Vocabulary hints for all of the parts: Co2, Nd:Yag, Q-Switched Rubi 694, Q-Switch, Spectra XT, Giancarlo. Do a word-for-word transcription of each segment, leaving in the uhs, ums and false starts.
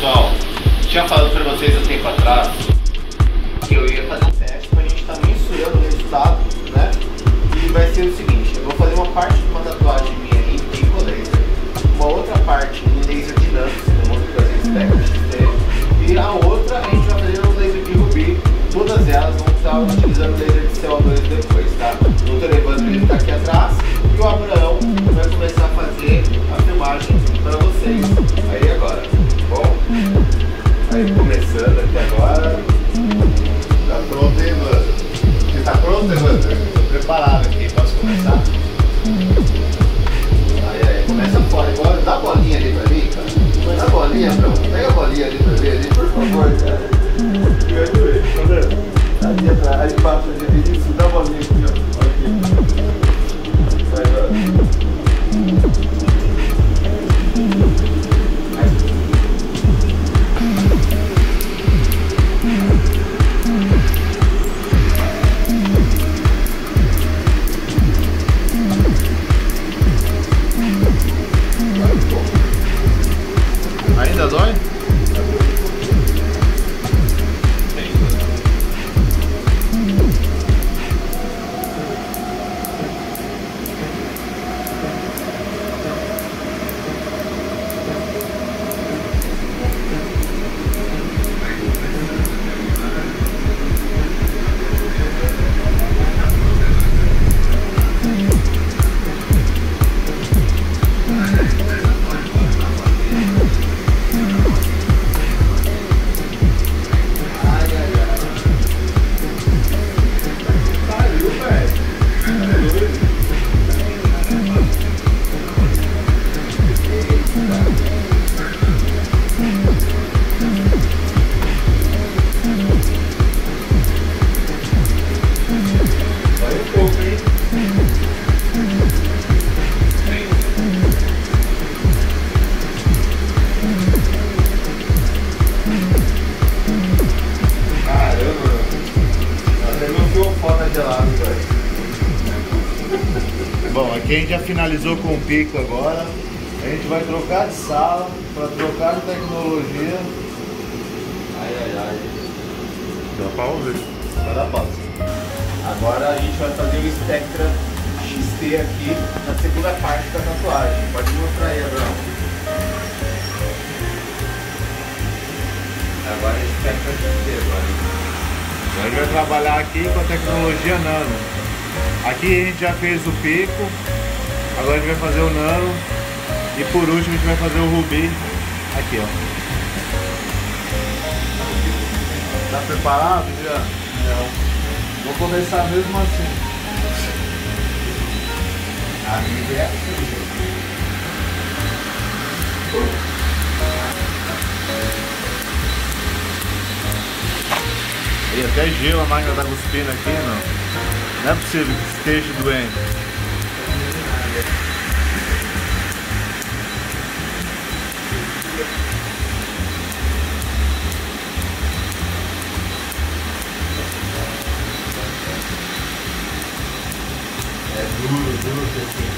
Pessoal, tinha falado para vocês há tempo atrás que eu ia fazer um teste para a gente estar tá mensurando o resultado, né? E vai ser o seguinte: eu vou fazer uma parte de uma tatuagem minha em pico laser, uma outra parte em laser dinâmico, que eu mostro para vocês, Spectra X T, e a outra a gente vai fazer um laser de Rubi. Todas elas vão estar utilizando laser de C O dois depois, tá? O doutor Evandro está aqui atrás e o Abraão vai começar a fazer a filmagem para vocês aí agora. Bom, aí começando aqui agora. Tá pronto, hein, Evandro? Você tá pronto, Evandro? Estou preparado aqui, posso começar? Aí, aí, começa fora agora. Dá a bolinha ali pra mim, cara. Dá a bolinha, Abraão. Pega a bolinha ali pra mim, ali, por favor, cara. Ali atrás, ali embaixo, ali, isso, dá uma linha aqui, ó. Aqui. Sai agora. Ainda dói? Bom, aqui a gente já finalizou com o pico agora. A gente vai trocar de sala para trocar de tecnologia. Ai, ai, ai. Dá pausa? Vai dar pausa. Agora a gente vai fazer o Spectra X T aqui na segunda parte da tatuagem. Pode mostrar aí, Abraão. Agora é Spectra X T agora. A gente vai trabalhar aqui com a tecnologia nano. Aqui a gente já fez o pico, agora a gente vai fazer o nano e por último a gente vai fazer o rubi aqui, ó. Tá preparado, Jean? Não. Vou começar mesmo assim. A minha ideia é assim. E até gelo, a máquina tá cuspindo aqui, não. Não é possível que esteja doendo. É duro, duro que assim.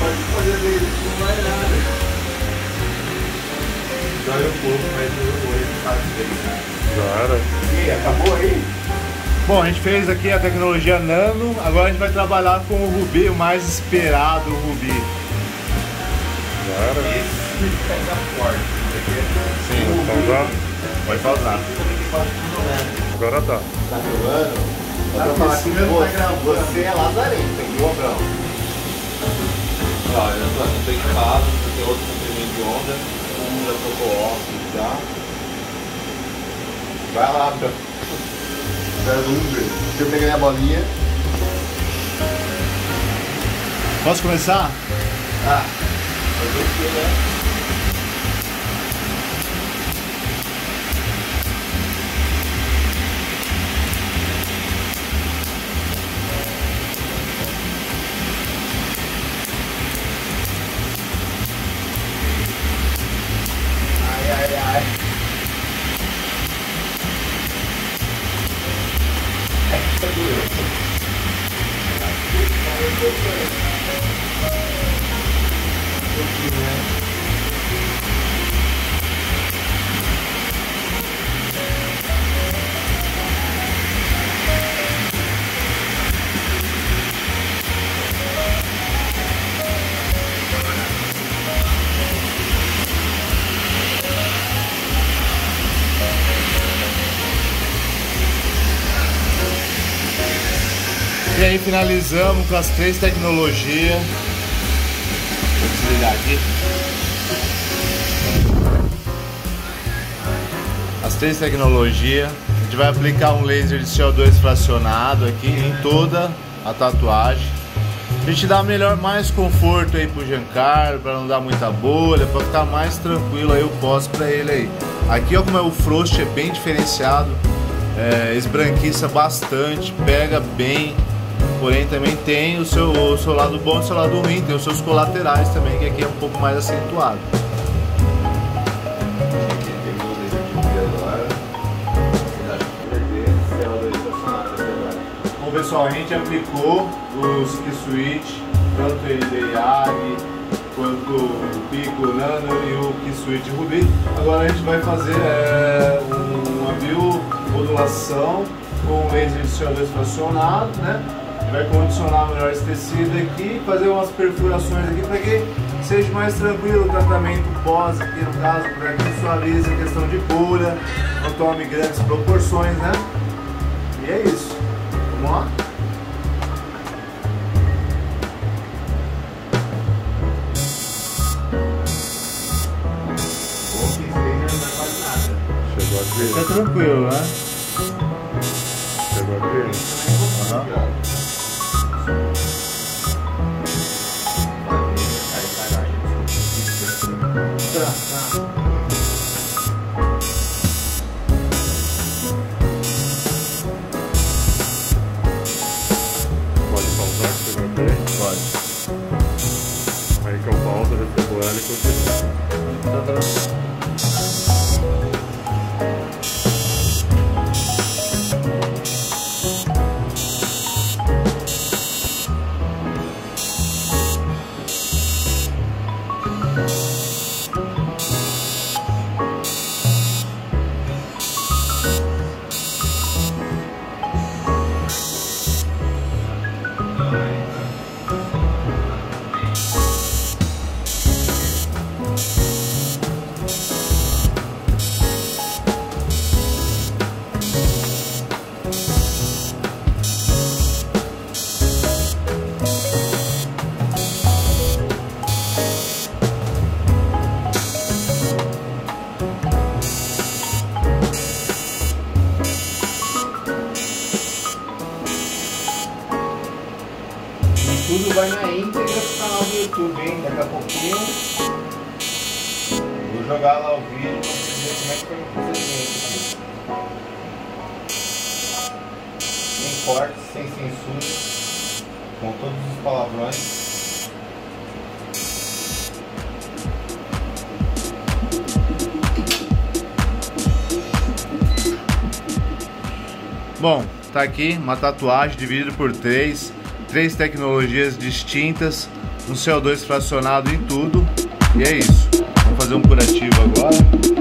Pode fazer dele, não vai nada. Dói um pouco, mas o olho tá bem. Claro. E acabou aí? Bom, a gente fez aqui a tecnologia nano, agora a gente vai trabalhar com o rubi, o mais esperado rubi. Claro. Esse pega forte, porque sim, então já vai pausar. agora tá. Tá gravando? Tá gravando. Você é lazarento, tem um obrão. Olha, eu já tô em casa, tem outro comprimento de onda. Um já tocou óculos já. Vai lá, pra... Deixa eu pegar minha bolinha. Posso começar? Ah, fazer o que, né? E aí finalizamos com as três tecnologias. Vou desligar aqui. As três tecnologias. A gente vai aplicar um laser de C O dois fracionado aqui em toda a tatuagem. A gente dá melhor, mais conforto aí pro Giancarlo, para não dar muita bolha, para ficar mais tranquilo aí o pós para ele aí. Aqui ó, como é o frost, é bem diferenciado, é, esbranquiça bastante, pega bem. Porém também tem o seu, o seu lado bom e o seu lado ruim, tem os seus colaterais também, que aqui é um pouco mais acentuado. Bom pessoal, a gente aplicou os Q-Switch, tanto ele Nd:Yag quanto o Pico Nano e o Q-Switched Rubi. Agora a gente vai fazer é, uma biomodulação com laser de C O dois fracionado, né? Vai condicionar melhor esse tecido aqui, fazer umas perfurações aqui para que seja mais tranquilo o tratamento pós aqui no caso, para que suavize a questão de bolha, não tome grandes proporções, né? E é isso. Vamos lá? Chegou aqui. Tá tranquilo, né? Chegou aqui. Aham. Tudo vai na íntegra pro canal do YouTube, hein? Daqui a pouquinho vou jogar lá o vídeo pra vocês verem como é que foi o procedimento aqui. Sem cortes, sem censura, com todos os palavrões. Bom, tá aqui uma tatuagem dividida por três. Três tecnologias distintas, um C O dois fracionado em tudo, e é isso. Vamos fazer um curativo agora.